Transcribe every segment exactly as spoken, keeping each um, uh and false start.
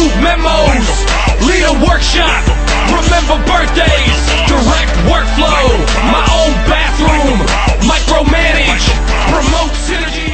New memos, lead a workshop, remember birthdays, direct workflow, my own bathroom, micromanage, promote synergy.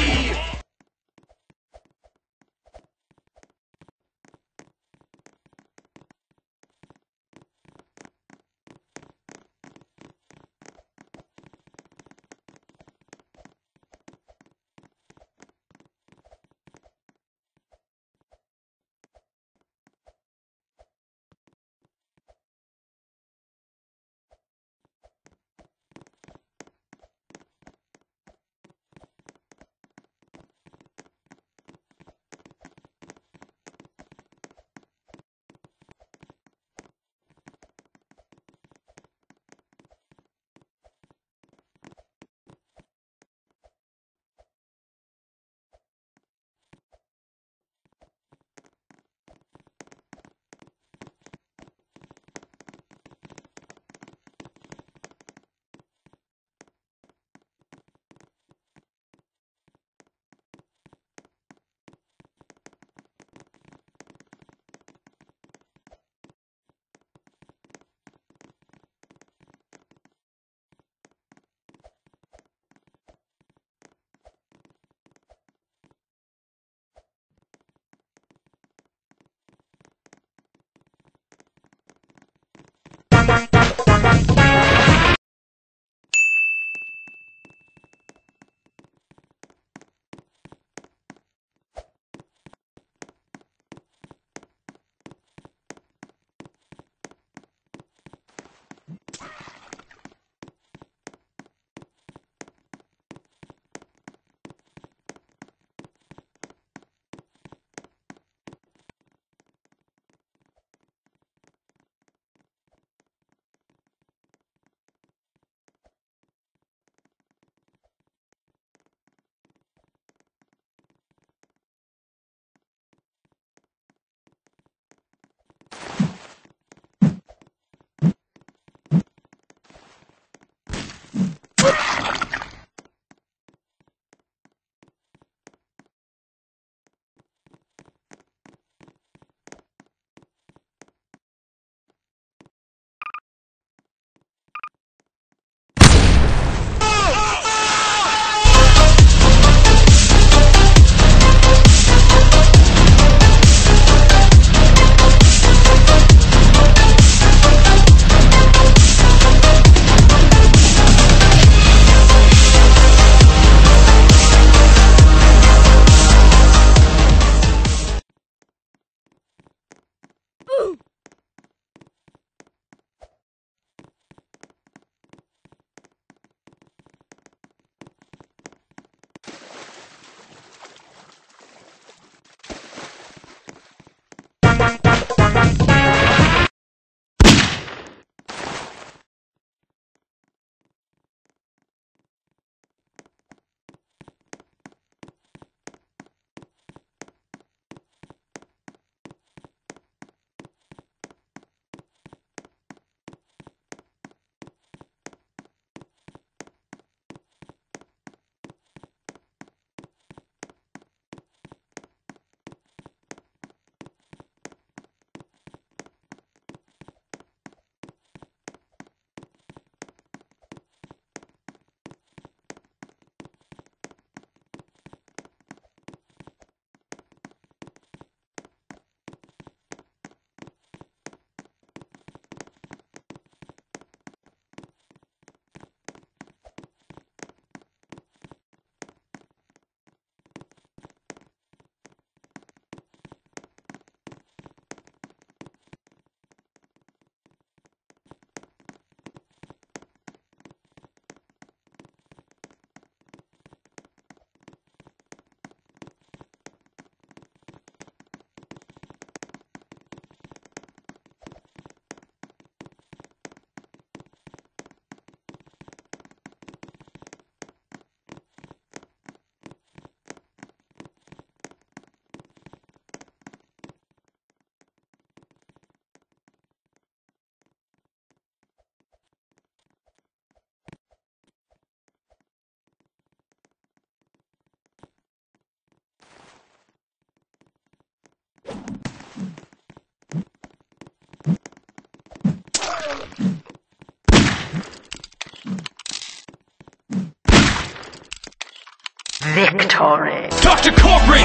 victory. Doctor Corporate,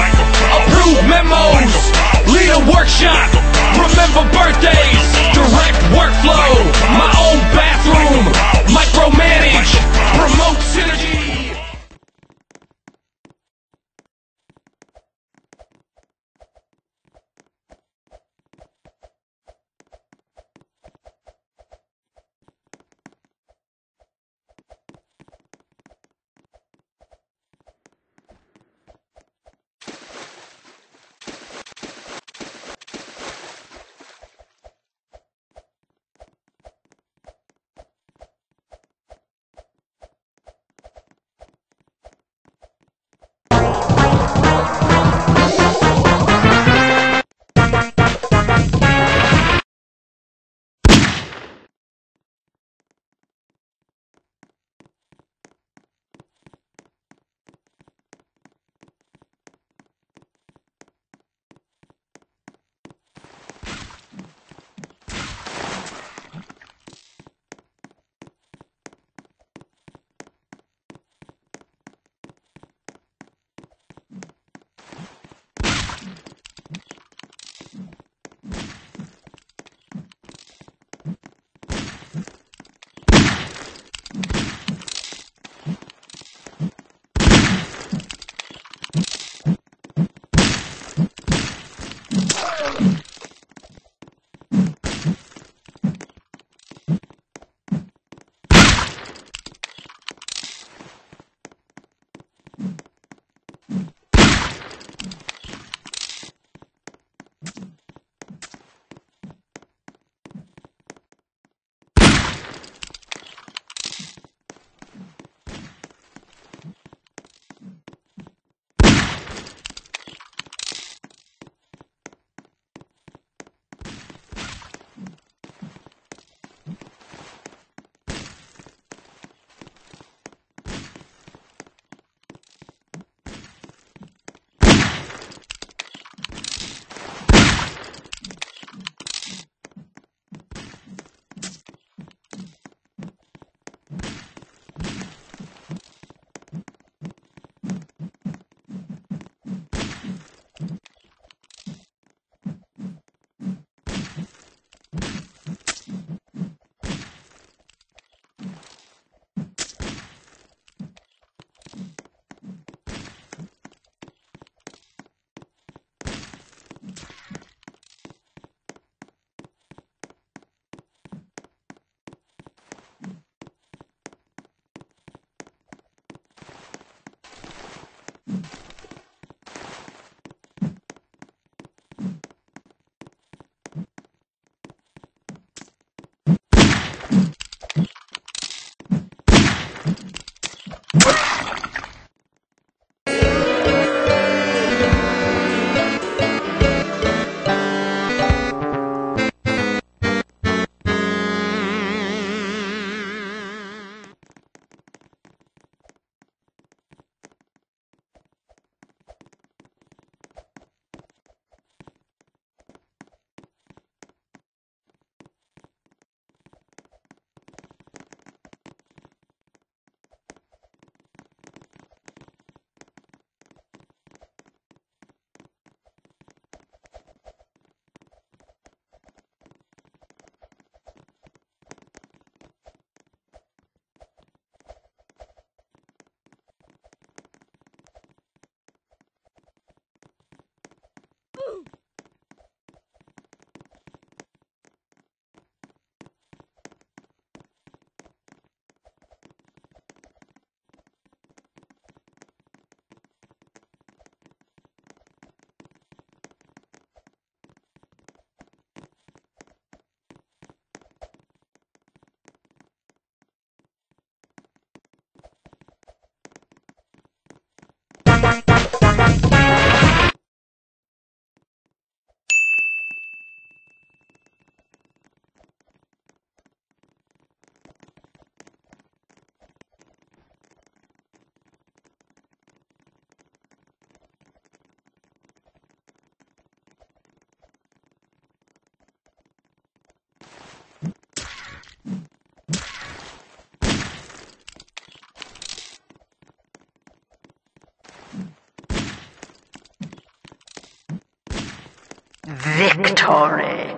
approve memos, lead a workshop, remember birthdays, direct workflow, my own bathroom, micromanage, promote synergy. Victory!